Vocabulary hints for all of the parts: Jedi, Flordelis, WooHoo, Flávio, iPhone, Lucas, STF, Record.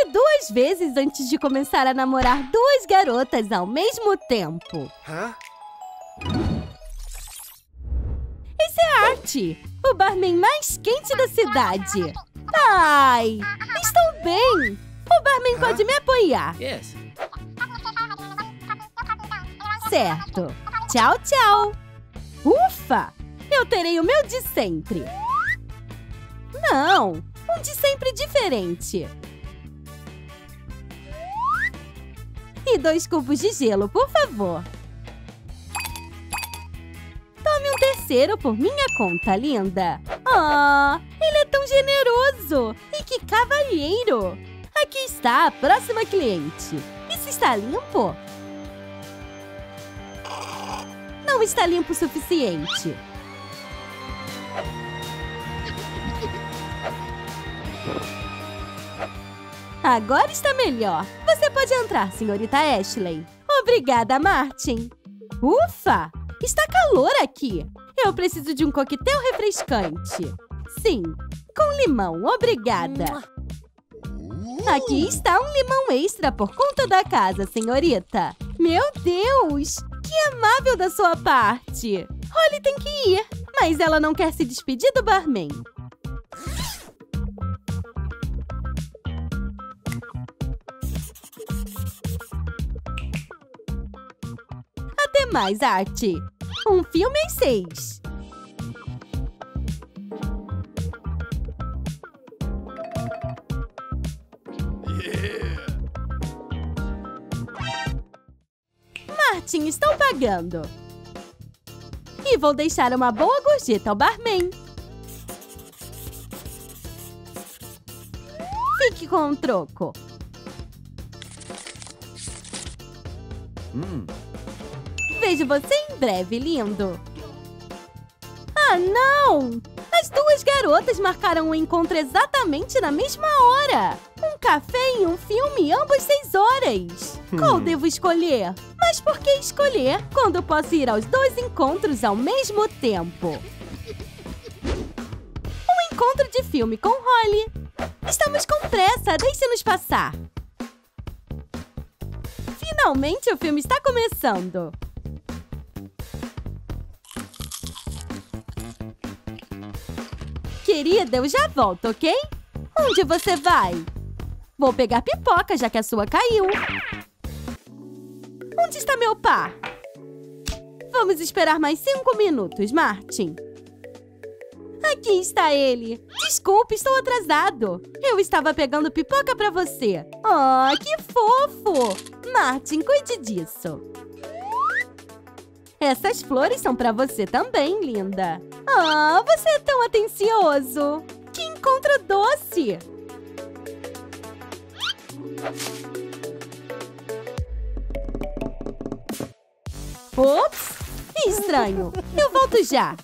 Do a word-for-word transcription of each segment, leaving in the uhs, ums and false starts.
pense duas vezes antes de começar a namorar duas garotas ao mesmo tempo. Hã? Isso é arte! O barman mais quente da cidade! Ai! Estou bem! O barman Hã? Pode me apoiar! Yes. Certo! Tchau, tchau! Ufa! Eu terei o meu de sempre! Não! Um de sempre diferente! E dois cubos de gelo, por favor! Tome um terceiro por minha conta, linda! Ah, oh, ele é tão generoso! E que cavalheiro! Aqui está a próxima cliente! Isso está limpo? Não está limpo o suficiente! Agora está melhor! Você pode entrar, senhorita Ashley! Obrigada, Martin! Ufa! Está calor aqui! Eu preciso de um coquetel refrescante! Sim, com limão, obrigada! Aqui está um limão extra por conta da casa, senhorita! Meu Deus! Que amável da sua parte! Holly tem que ir, mas ela não quer se despedir do barman! Até mais, arte! Um filme em seis! Yeah. Martin, estou pagando! E vou deixar uma boa gorjeta ao barman! Fique com um troco! Hum... Vejo você em breve, lindo! Ah, não! As duas garotas marcaram o encontro exatamente na mesma hora! Um café e um filme, ambos seis horas! Hum. Qual devo escolher? Mas por que escolher quando posso ir aos dois encontros ao mesmo tempo? Um encontro de filme com Holly! Estamos com pressa, deixe-nos passar! Finalmente o filme está começando! Querida, eu já volto, ok? Onde você vai? Vou pegar pipoca, já que a sua caiu. Onde está meu par? Vamos esperar mais cinco minutos, Martin. Aqui está ele. Desculpe, estou atrasado. Eu estava pegando pipoca para você. Oh, que fofo! Martin, cuide disso. Essas flores são para você também, linda. Ah, oh, você é tão atencioso! Que encontro doce! Ops! Estranho! Eu volto já!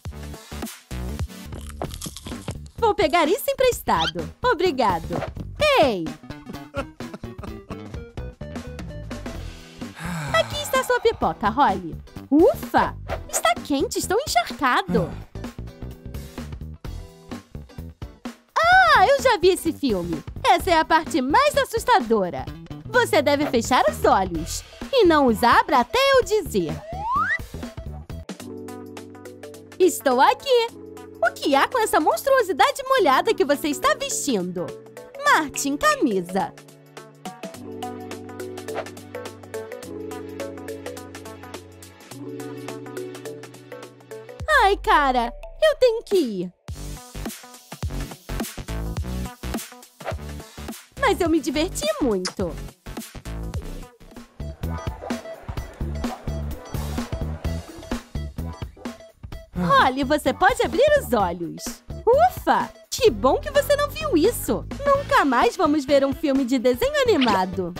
Vou pegar isso emprestado! Obrigado! Ei! Aqui está sua pipoca, Holly! Ufa! Está quente! Estou encharcado! Ah, eu já vi esse filme! Essa é a parte mais assustadora! Você deve fechar os olhos! E não os abra até eu dizer! Estou aqui! O que há com essa monstruosidade molhada que você está vestindo? Martin, camisa! Ai, cara! Eu tenho que ir! Mas eu me diverti muito! Holly, você pode abrir os olhos! Ufa! Que bom que você não viu isso! Nunca mais vamos ver um filme de desenho animado!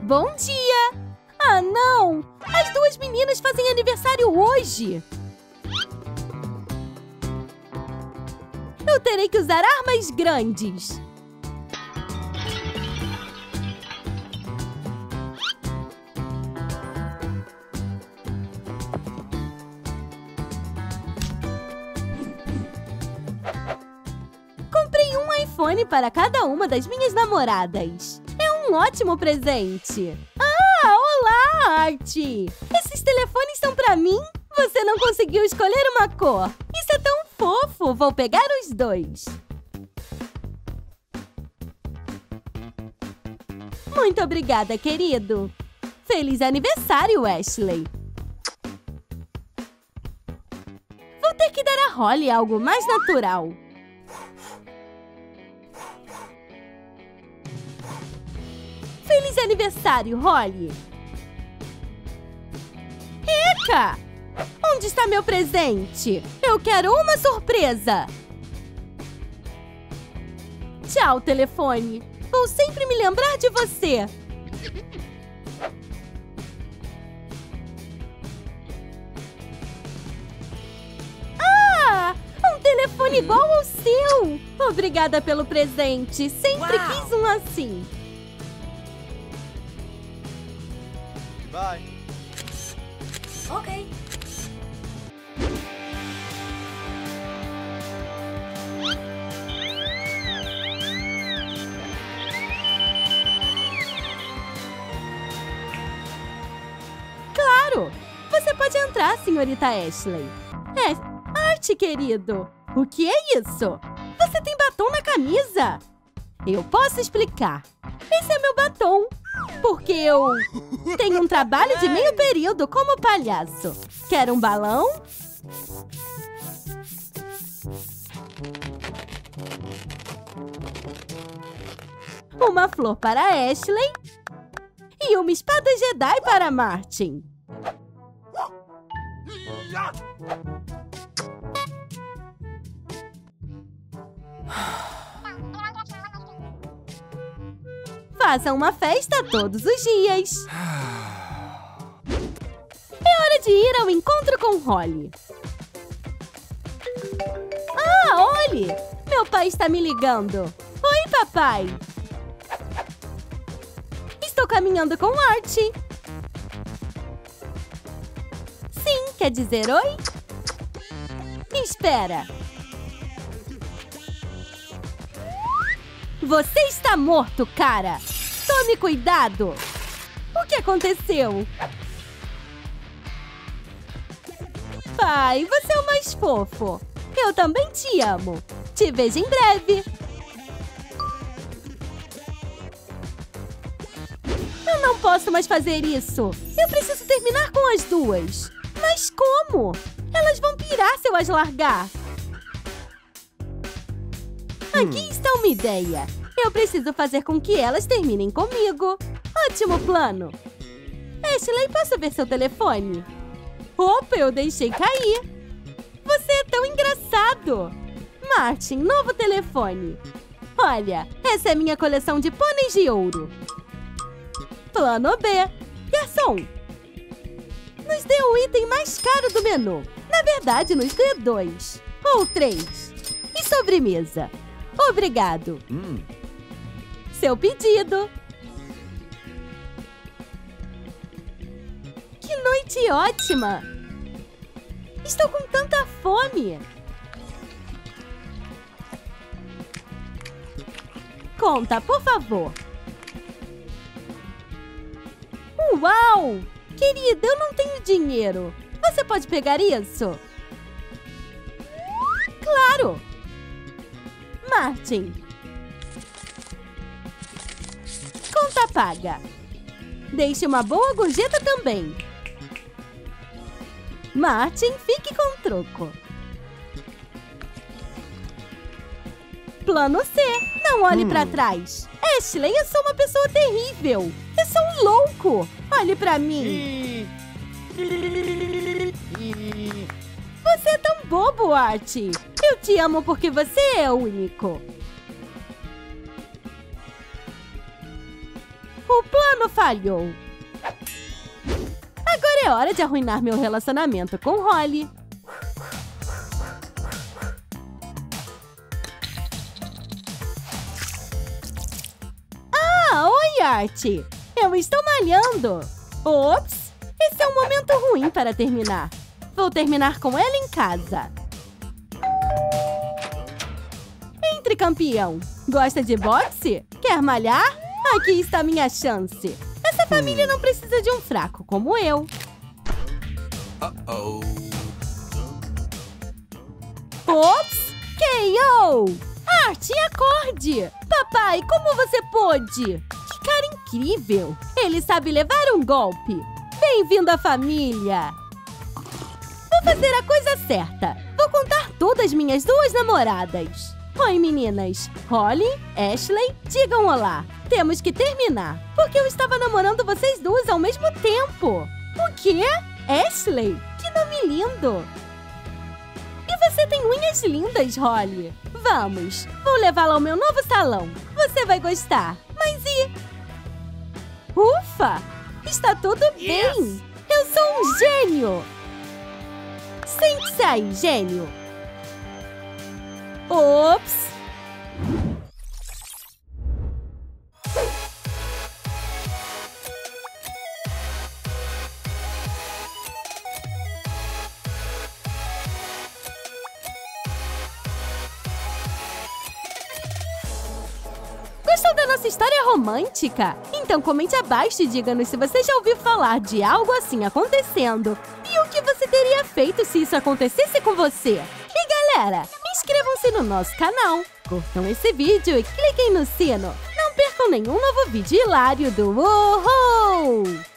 Bom dia! Ah, não! As duas meninas fazem aniversário hoje! Eu terei que usar armas grandes! Comprei iPhone para cada uma das minhas namoradas. É um ótimo presente. Ah, olá, Art! Esses telefones são para mim? Você não conseguiu escolher uma cor. Isso é tão fofo. Vou pegar os dois. Muito obrigada, querido. Feliz aniversário, Ashley. Vou ter que dar a Holly algo mais natural. Feliz aniversário, Holly. Eca! Onde está meu presente? Eu quero uma surpresa. Tchau, telefone. Vou sempre me lembrar de você. Ah! Um telefone igual ao seu! Obrigada pelo presente. Sempre Uau. quis um assim. Bye. Ok. Você pode entrar, senhorita Ashley. É, Arte, querido. O que é isso? Você tem batom na camisa? Eu posso explicar. Esse é meu batom. Porque eu tenho um trabalho de meio período como palhaço. Quer um balão? Uma flor para Ashley. E uma espada Jedi para Martin. Faça uma festa todos os dias. É hora de ir ao encontro com Holly. Ah, Holly! Meu pai está me ligando. Oi, papai. Estou caminhando com Archie. Quer dizer oi? Espera! Você está morto, cara! Tome cuidado! O que aconteceu? Pai, você é o mais fofo! Eu também te amo! Te vejo em breve! Eu não posso mais fazer isso! Eu preciso terminar com as duas! Mas como? Elas vão pirar se eu as largar. Aqui está uma ideia. Eu preciso fazer com que elas terminem comigo. Ótimo plano. Ashley, posso ver seu telefone? Opa, eu deixei cair. Você é tão engraçado. Martin, novo telefone. Olha, essa é minha coleção de pôneis de ouro. Plano B. Garçom. Nos dê o item mais caro do menu. Na verdade, nos dê dois. Ou três. E sobremesa. Obrigado. Hum. Seu pedido. Que noite ótima. Estou com tanta fome. Conta, por favor. Uau! Querida, eu não tenho dinheiro. Você pode pegar isso? Claro! Martin. Conta paga. Deixe uma boa gorjeta também. Martin, fique com o troco. Plano C. Não olhe hum. pra trás. Ashley, eu sou uma pessoa terrível. Eu sou um louco. Olhe pra mim. Você é tão bobo, Art. Eu te amo porque você é único. O plano falhou. Agora é hora de arruinar meu relacionamento com Holly. Arte. Eu estou malhando. Ops! Esse é um momento ruim para terminar. Vou terminar com ela em casa. Entre sempre campeão. Gosta de boxe? Quer malhar? Aqui está minha chance. Essa família não precisa de um fraco como eu. Uh-oh. Ops! K O! Arte e acorde! Papai, como você pôde? Que cara incrível! Ele sabe levar um golpe. Bem-vindo à família! Vou fazer a coisa certa. Vou contar todas minhas duas namoradas. Oi, meninas. Holly, Ashley, digam olá. Temos que terminar, porque eu estava namorando vocês duas ao mesmo tempo. O quê? Ashley? Que nome lindo! E você tem unhas lindas, Holly. Vamos, vou levá-la ao meu novo salão. Você vai gostar. Mas e... Ufa! Está tudo bem! Eu sou um gênio! Sente-se aí, gênio! Ops! Gostou da nossa história romântica? Então comente abaixo e diga-nos se você já ouviu falar de algo assim acontecendo. E o que você teria feito se isso acontecesse com você? E galera, inscrevam-se no nosso canal, curtam esse vídeo e cliquem no sino. Não percam nenhum novo vídeo hilário do WooHoo!